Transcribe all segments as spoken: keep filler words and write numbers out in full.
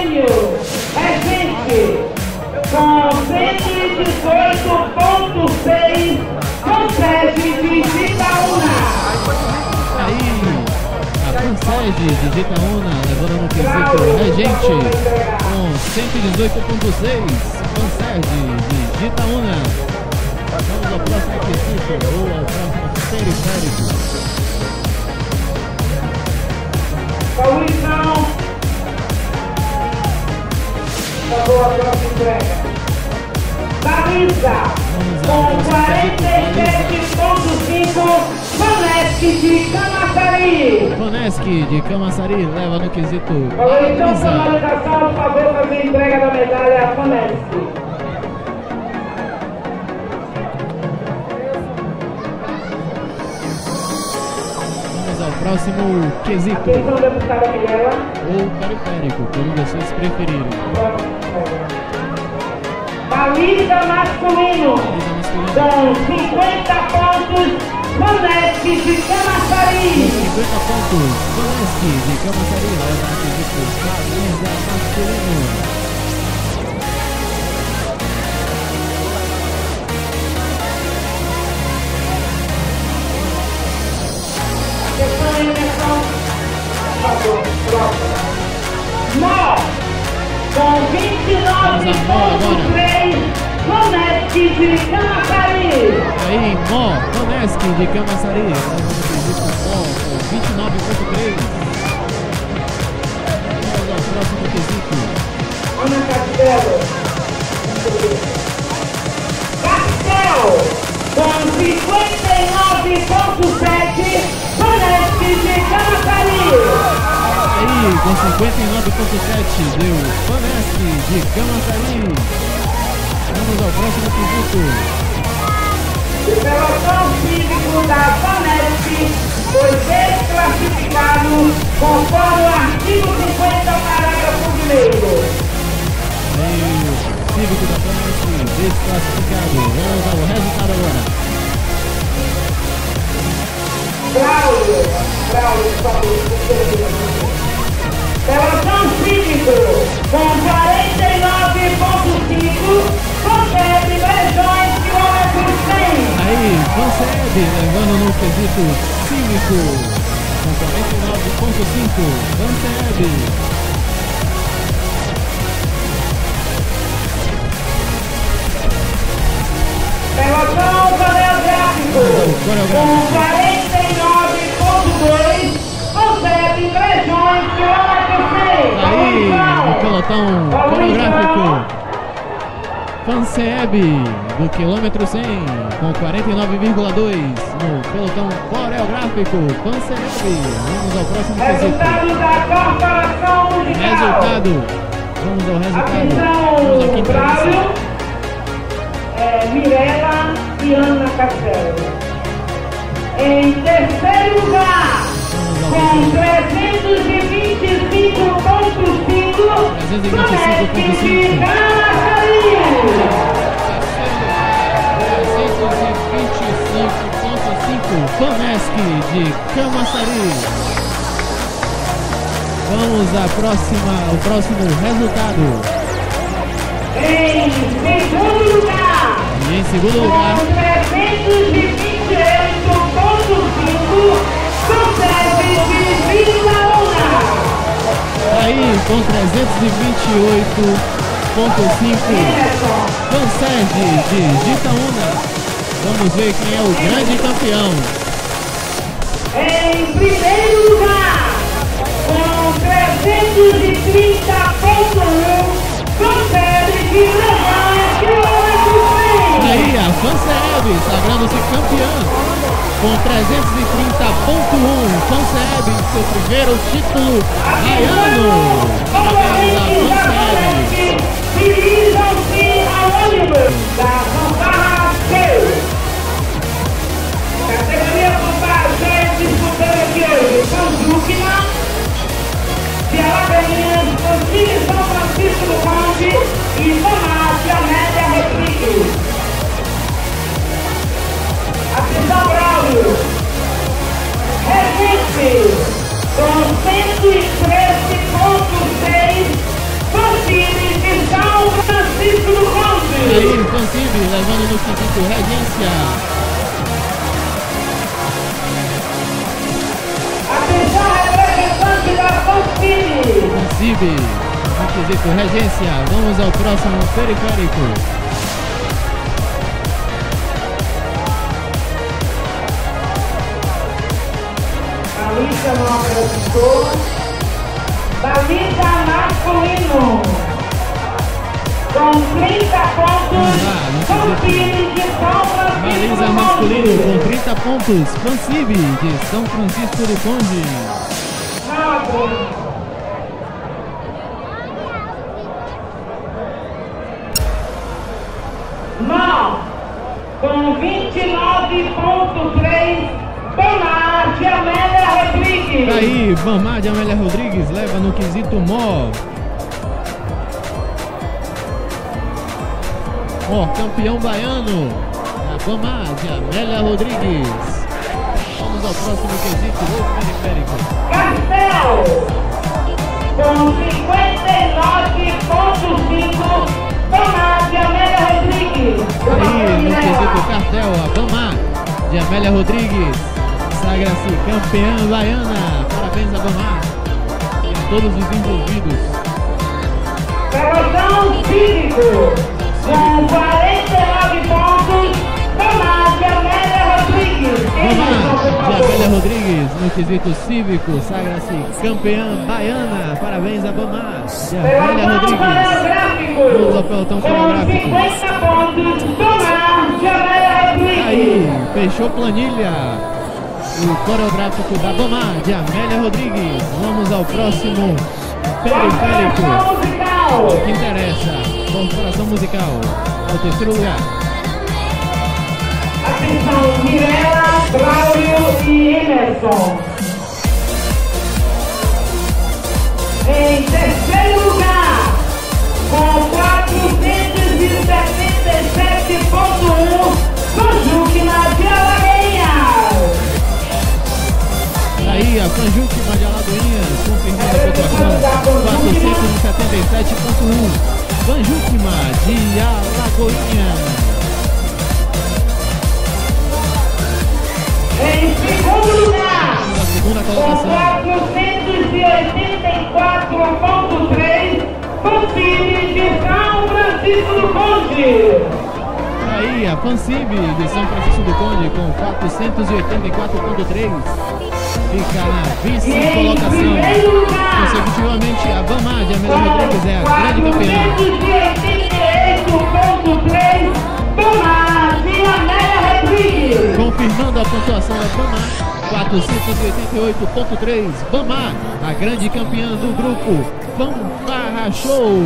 prêmio é gente com cento e dezoito ponto seis Concege de Itaúna. Aí, a Concege de Itaúna levando no quesito é gente com cento e dezoito ponto seis Concege de Itaúna. Vamos ao próximo quesito ou ao próximo periférico. Então, acabou a próxima entrega. Barista, com quarenta e sete ponto cinco, Moneski de Camaçari. Moneski de Camaçari leva no quesito. Então, finalização, por favor, fazer a entrega da medalha a Foneski. Próximo quesito. Atenção, deputada Mirela. Ou periférico, como vocês preferirem. Baliza masculino. São cinquenta pontos. Boneste de Camaçari. cinquenta pontos. Boneste de Camaçari. Leva no quesito. Baliza masculino. Mó, com vinte e nove ponto três, Moneski de Camaçari. Aí, Mó, Moneski de Camaçari. Mó, com vinte e nove ponto três. Vamos ao próximo quesito. Ana Castelho. Castel, com cinquenta e nove ponto sete. Pansebe de Camaçari. Aí, com cinquenta e nove ponto sete, deu Pansebe de Camaçari. Vamos ao próximo quesito. O pelotão físico da Pansebe foi desclassificado conforme o artigo cinquenta, parágrafo primeiro. Aí, o físico da Pansebe desclassificado. Vamos ao resultado agora. Braulio, Braulio, por favor. Relação físico, com quarenta e nove ponto cinco, Pansebe, Dragões da Bahia. Aí, Pansebe, levando no quesito físico, com quarenta e nove ponto cinco, Pansebe. Relação coreográfico, com quarenta e nove ponto cinco. Aí, o pelotão coreográfico Fanceb do quilômetro cem com quarenta e nove vírgula dois no pelotão coreográfico Fanceb. Vamos ao próximo quesito. Resultado da corporação musical. Resultado. Vamos ao resultado. Atenção, Braulio, é, Mirela e Ana Castelho. Em terceiro lugar, com trezentos e vinte e cinco ponto cinco, Bonasque de Camaçari. trezentos e vinte e cinco ponto cinco, Bonasque de Camaçari. Vamos à próxima, ao próximo resultado. Em segundo lugar. E em segundo lugar. trezentos e vinte e oito ponto cinco. Aí, com trezentos e vinte e oito ponto cinco, Concege de Itaúna. Vamos ver quem é o grande campeão. Em primeiro lugar, com trezentos e trinta ponto um, Fancib de São Francisco do Conde. Aí, a Fancib sagrando-se campeã. Com trezentos e trinta ponto um, Pansebe seu primeiro título baiano. Parabéns a Pansebe. Dirigam-se ao ônibus da Fanfarra Cheio. Categoria Fanfarra Cheio disputando aqui hoje Sanjuque de Alagoinha, Pancibi de São Francisco do Conde e Bomar de Amélia Rodrigues. Atenção, Braulio. Regente, com cento e treze ponto seis, levando no sentido Regência. Atenção, representante da Fancibe. Fancibe, no quesito Regência. Vamos ao próximo periférico. Balita masculino. Balita masculino. Com trinta pontos. Pancibi de São Francisco do Conde. Balita masculino com trinta pontos. Pancibi de São Francisco do Conde. nove. Mão com vinte e nove ponto três. Bamá de Amélia Rodrigues. Tá aí, Bamá de Amélia Rodrigues leva no quesito mó. Ó, campeão baiano, a Bamá de Amélia Rodrigues. Vamos ao próximo quesito, outro periférico. Castel, com cinquenta e nove ponto cinco, Bamá de Amélia Rodrigues. Tá aí, no quesito Castel, a Bamá de Amélia Rodrigues. Sagra-se campeã baiana. Parabéns a Bomar e a todos os envolvidos. Pelotão cívico com quarenta e nove pontos. Bomar de Amélia Rodrigues. Bomar de Amélia Rodrigues no quesito cívico. Sagra-se campeã baiana. Parabéns a Bomar de Amélia Rodrigues. Vamos ao pelotão coreográfico. cinquenta pontos. Bomar de Amélia Rodrigues. Aí, fechou planilha. O coreográfico da Bomar de Amélia Rodrigues. Vamos ao próximo periférico. O que interessa, corporação musical. Ao terceiro lugar. Atenção, Mirela, Braulio e Emerson. Em terceiro lugar, com quatrocentos e setenta e sete ponto um, Sanjuque Madealabarinha. Aí a Banjútima de Alagoinha confirmando a pontuação quatrocentos e setenta e sete ponto um. Banjútima de Alagoinha. Em segundo lugar, a segunda colocação, quatrocentos e oitenta e quatro ponto três, Pancibi de São Francisco do Conde. Aí a Fancibe de São Francisco do Conde com quatrocentos e oitenta e quatro ponto três fica na vice-colocação. Consecutivamente, a Bamá de Amélia Rodrigues é a grande campeã. quatrocentos e oitenta e oito ponto três, Bamá de Amélia Rodrigues. Confirmando a pontuação da Bamá, quatrocentos e oitenta e oito ponto três, Bamá, a grande campeã do grupo Fanfarra Show.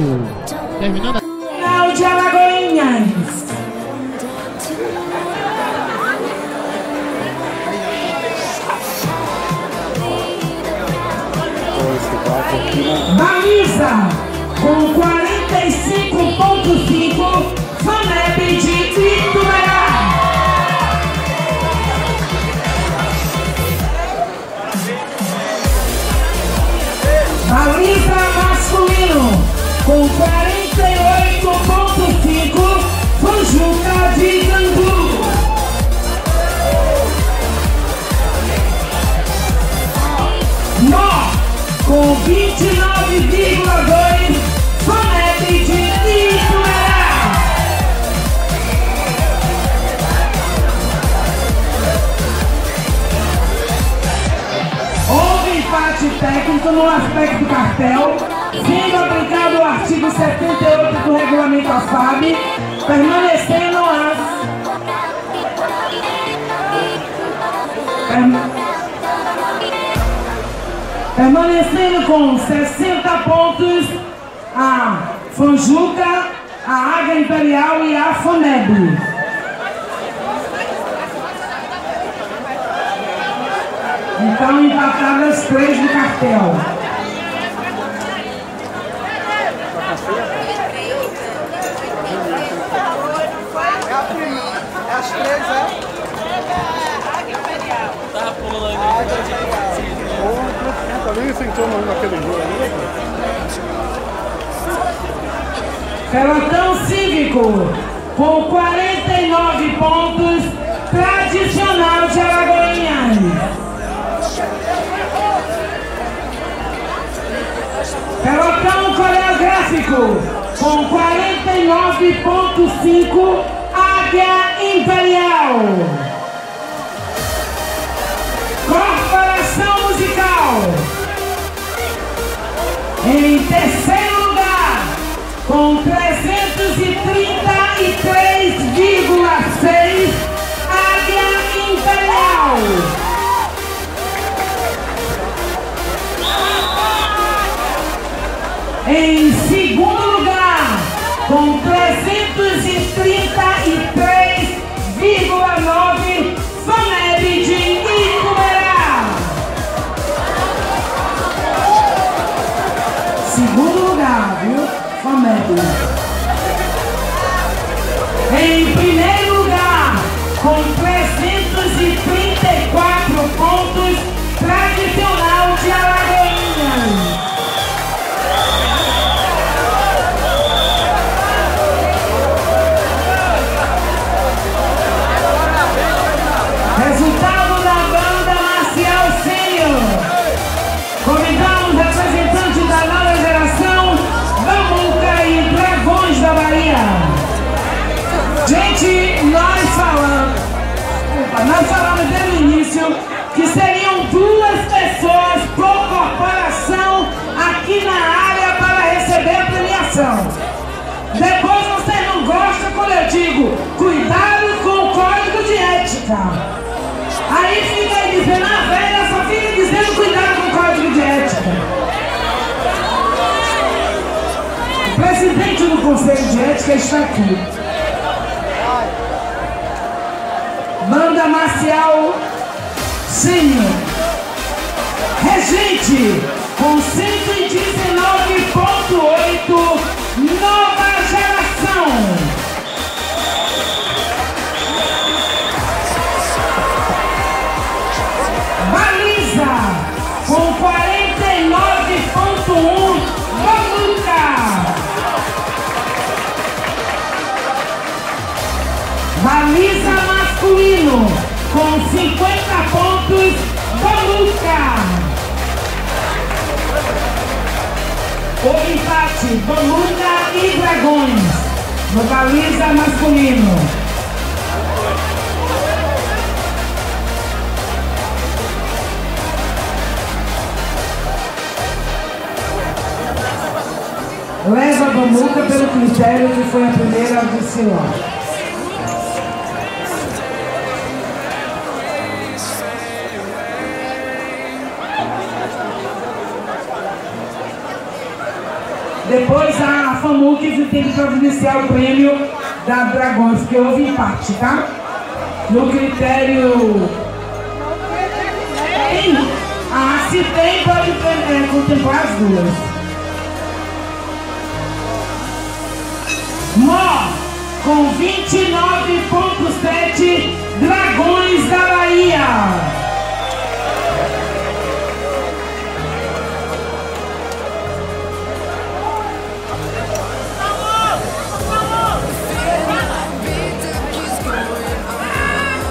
Terminando a final de Alagoinhas. Baliza com quarenta e cinco ponto cinco, Fonebre de Itaúna. Baliza masculino com quarenta e oito ponto cinco, Fonjuca de Candu. Nó com vinte e nove vírgula dois, Fonebre de Itaúna. Houve empate técnico no aspecto do cartel, sendo aplicado o artigo setenta e oito do regulamento A F A B, permanecendo as... Perm... Permanecendo com sessenta pontos a Fonjuca, a Águia Imperial e a Fonebre. Então empatadas três do cartel. É a primeira, é as três, é? A Águia Imperial. Tá pulando aí. Também sentou naquele jogo ali. Pelotão cívico com quarenta e nove pontos, tradicional de Alagoinha. Pelotão coreográfico com quarenta e nove ponto cinco, Águia Imperial. Corporação musical em terceiro lugar com trezentos e trinta e três vírgula seis, Águia Imperial. Em segundo lugar, com trezentos e trinta e três vírgula nove, Pansebe de Itaúna. Segundo lugar, viu? Pansebe. Em primeiro lugar, com trezentos e trinta e quatro pontos, tradicional de Alagoinha. Gente, nós falamos, nós falamos desde o início que seriam duas pessoas por corporação aqui na área para receber a premiação. Depois vocês não gostam quando eu digo, cuidado com o código de ética. Aí fica aí dizendo, a velha só fica dizendo cuidado com o código de ética. O presidente do Conselho de Ética está aqui. Banda marcial Sênior Regente com cento e dezenove ponto oito, Nova Geração. Baliza com quarenta e nove ponto um, Bamuta. Baliza masculino com cinquenta pontos, Bamuta. O empate, Bamuta e Dragões, no baliza masculino. Leva Bamuta pelo critério que foi a primeira do senhor. Depois a FAMUCA tem que providenciar o prêmio da Dragões, porque houve empate, tá? No critério... Tem? Ah, se tem, pode é, contemplar as duas. Mó, com vinte e nove ponto sete, Dragões da Bahia.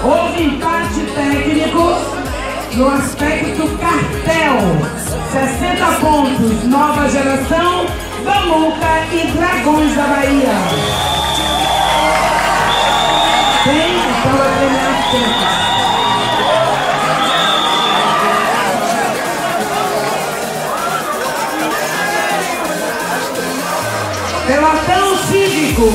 Houve empate técnico no aspecto cartel, sessenta pontos, Nova Geração, Bamuta e Dragões da Bahia. Tem para treinar tempo. Pelotão cívico,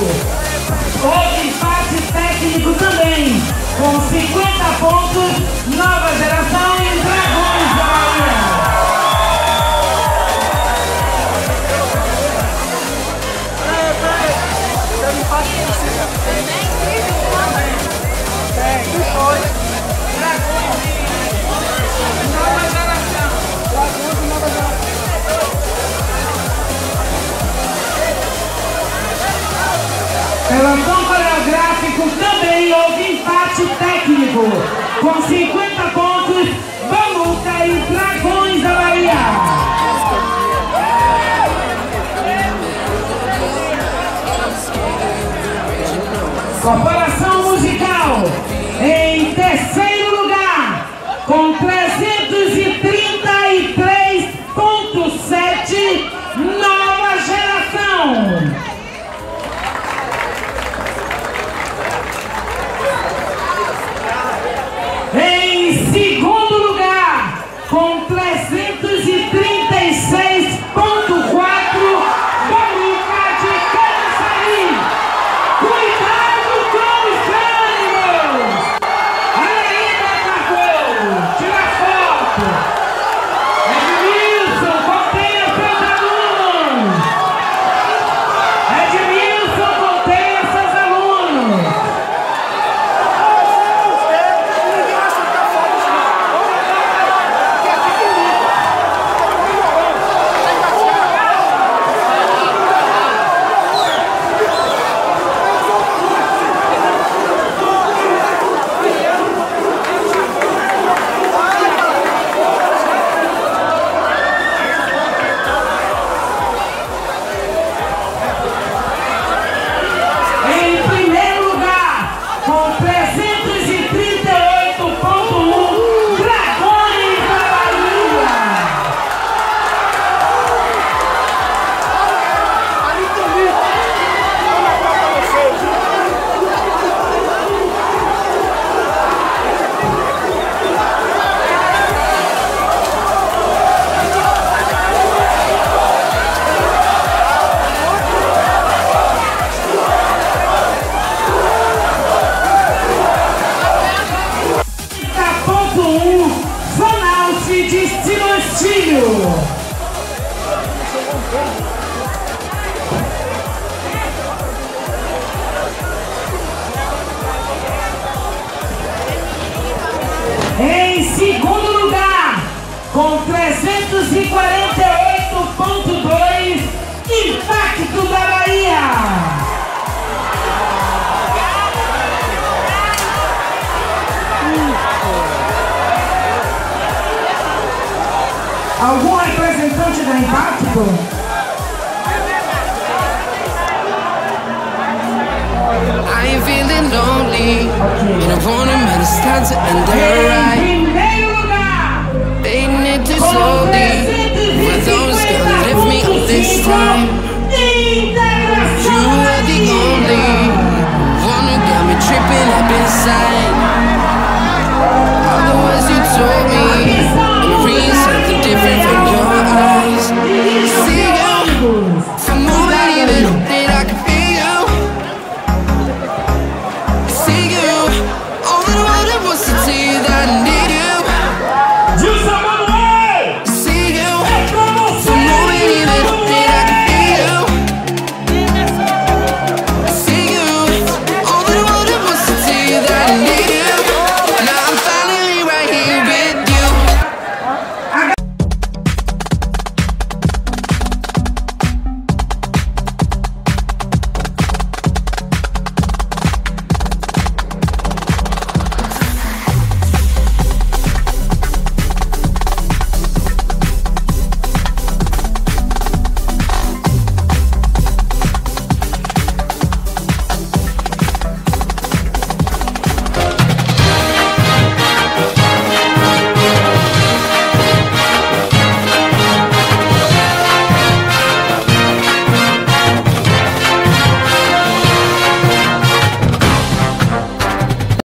houve empate técnico também. Com cinquenta pontos, Nova Geração e Dragões da Bahia. Pelotão coreográfico também houve empate técnico, com cinquenta pontos, Bamuta e Dragões da Bahia. Corporação musical em terceiro lugar, com trezentos e trinta e três ponto sete, Nova Geração. Em segundo lugar, com trezentos e trinta e seis ponto quatro, I